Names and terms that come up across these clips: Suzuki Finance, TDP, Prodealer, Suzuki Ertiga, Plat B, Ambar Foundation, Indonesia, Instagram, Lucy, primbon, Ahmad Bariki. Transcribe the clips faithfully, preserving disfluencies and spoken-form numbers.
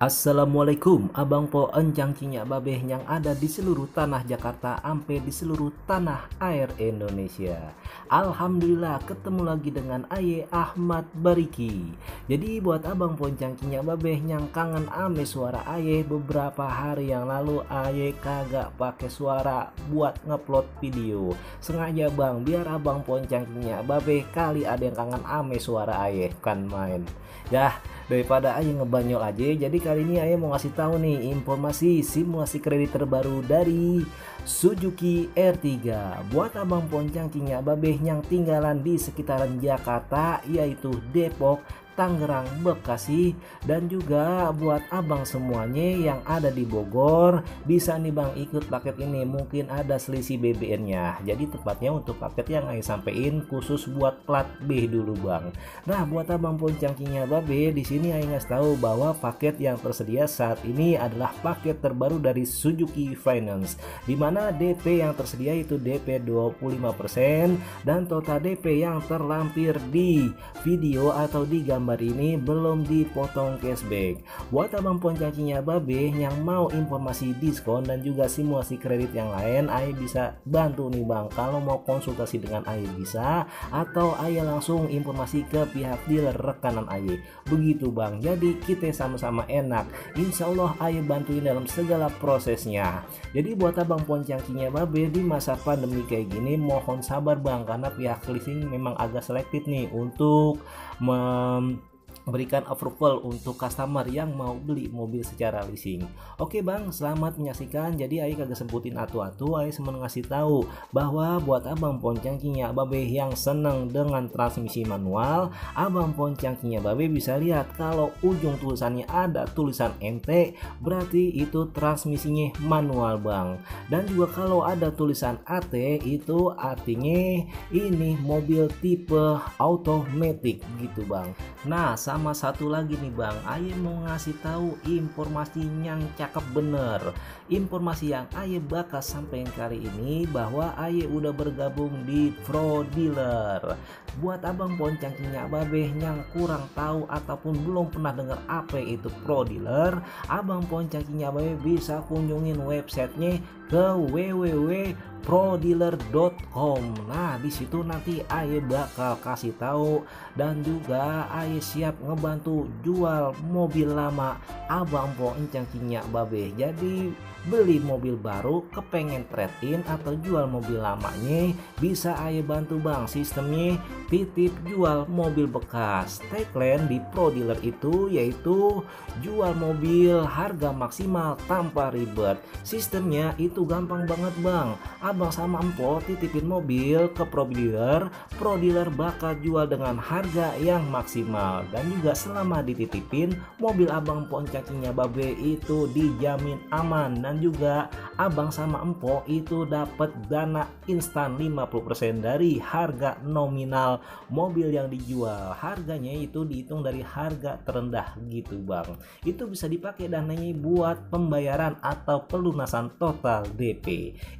Assalamualaikum abang po encang cinya babeh yang ada di seluruh tanah Jakarta ampe di seluruh tanah air Indonesia. Alhamdulillah ketemu lagi dengan Aye Ahmad Bariki. Jadi buat abang po encang cinya babeh yang kangen ame suara Aye, beberapa hari yang lalu Aye kagak pakai suara buat ngeplot video. Sengaja bang biar abang po encang cinya babeh kali ada yang kangen ame suara Aye, kan main. Dah daripada Aye ngebanyol aja, jadi kali ini Aye mau ngasih tahu nih informasi simulasi kredit terbaru dari Suzuki Ertiga buat abang poncang cinya babeh yang tinggalan di sekitaran Jakarta, yaitu Depok, Tangerang, Bekasi, dan juga buat abang semuanya yang ada di Bogor bisa nih bang ikut paket ini. Mungkin ada selisih B B R-nya, jadi tepatnya untuk paket yang Aye sampein khusus buat plat B dulu bang. Nah buat abang poncangkinya babe, di sini Aye ngasih tahu bahwa paket yang tersedia saat ini adalah paket terbaru dari Suzuki Finance, dimana D P yang tersedia itu D P dua puluh lima persen dan total D P yang terlampir di video atau di gambar ini belum dipotong cashback. Buat abang poncacinya babe yang mau informasi diskon dan juga simulasi kredit yang lain, Aye bisa bantu nih bang. Kalau mau konsultasi dengan Aye bisa, atau Aye langsung informasi ke pihak dealer rekanan Aye, begitu bang. Jadi kita sama-sama enak, insya Allah Aye bantuin dalam segala prosesnya. Jadi buat abang poncacinya babe di masa pandemi kayak gini mohon sabar bang, karena pihak leasing memang agak selektif nih untuk mem berikan approval untuk customer yang mau beli mobil secara leasing. Oke bang, selamat menyaksikan. Jadi Aye kagak sebutin atu-atu, Aye cuma ngasih tahu bahwa buat abang poncangkinya babe yang seneng dengan transmisi manual, abang poncangkinya babe bisa lihat kalau ujung tulisannya ada tulisan M T, berarti itu transmisinya manual bang. Dan juga kalau ada tulisan A T, itu artinya ini mobil tipe automatic gitu bang. Nah sama satu lagi nih bang, Aye mau ngasih tahu informasi yang cakep bener. Informasi yang Aye bakal sampein kali ini bahwa Aye udah bergabung di Prodealer. Buat abang poncangkinya babeh yang kurang tahu ataupun belum pernah dengar apa itu Prodealer, abang poncangkinya babeh bisa kunjungin websitenya ke w w w titik prodealer titik com. Nah disitu nanti Aye bakal kasih tahu dan juga Aye siap ngebantu jual mobil lama abang po encangkinya babe. Jadi beli mobil baru kepengen trade-in atau jual mobil lamanya bisa Aye bantu bang. Sistemnya titip jual mobil bekas. Tagline di Prodealer itu yaitu jual mobil harga maksimal tanpa ribet. Sistemnya itu gampang banget bang. Abang sama empo titipin mobil ke Prodealer, Prodealer bakal jual dengan harga yang maksimal. Dan juga selama dititipin, mobil abang poncakinya babe itu dijamin aman. Dan juga abang sama empo itu dapat dana instan lima puluh persen dari harga nominal mobil yang dijual. Harganya itu dihitung dari harga terendah gitu bang. Itu bisa dipakai dananya buat pembayaran atau pelunasan total D P.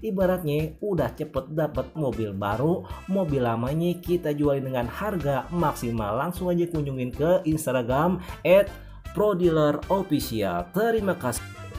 Ibaratnya udah cepet dapat mobil baru, mobil lamanya kita jualin dengan harga maksimal. Langsung aja kunjungin ke Instagram at Prodealer Official. Terima kasih.